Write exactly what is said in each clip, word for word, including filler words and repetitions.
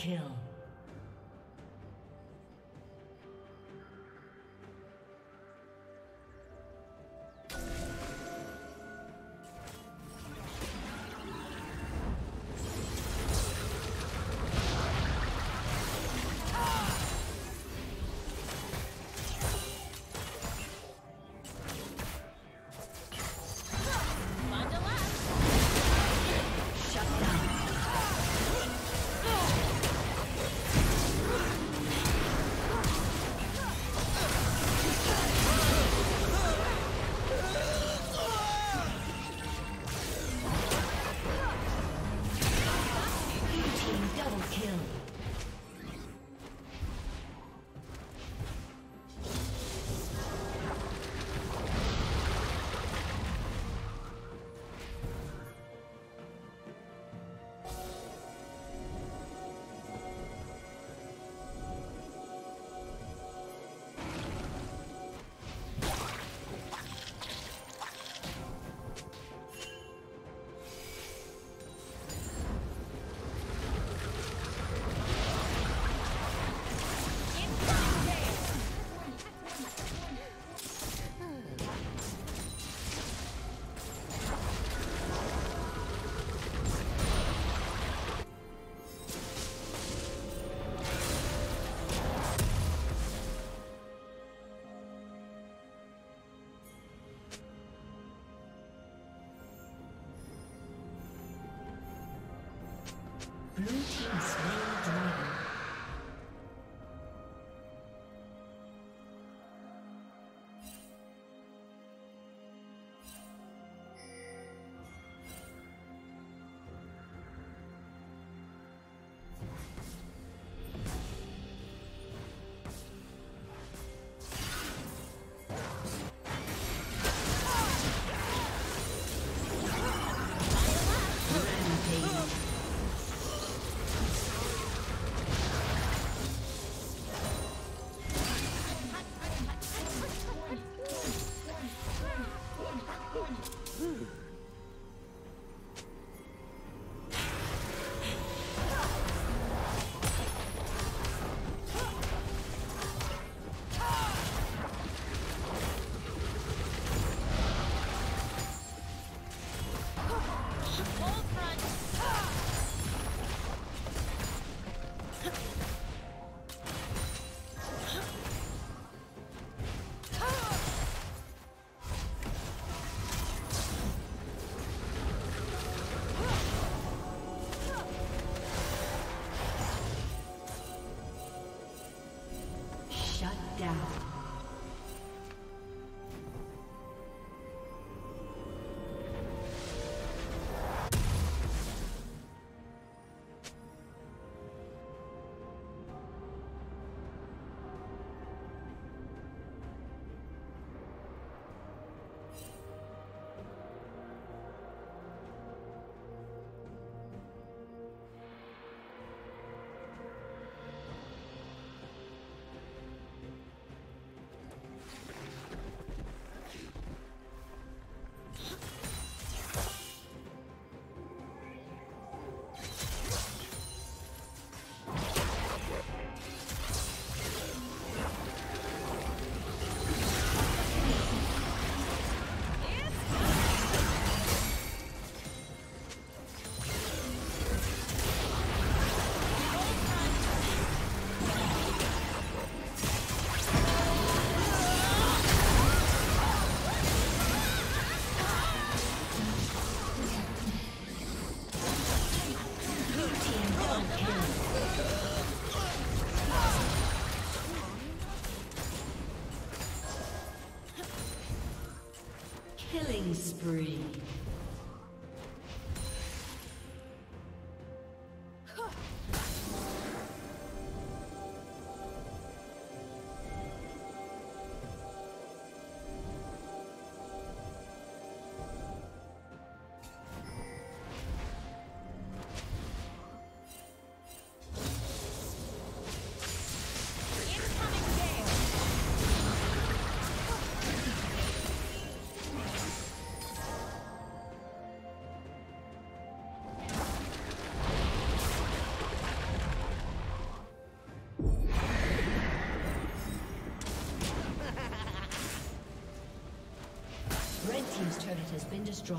kill. Blue team slain dragon. Killing spree. has been destroyed.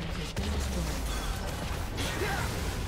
turret has been destroyed.